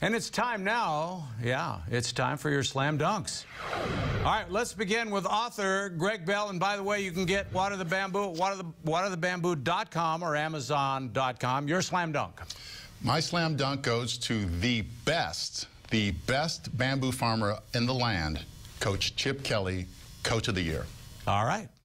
And it's time now, it's time for your slam dunks. All right, let's begin with author Greg Bell. And by the way, you can get Water the Bamboo at waterthebamboo.com or amazon.com. Your slam dunk. My slam dunk goes to the best bamboo farmer in the land, Coach Chip Kelly, Coach of the Year. All right.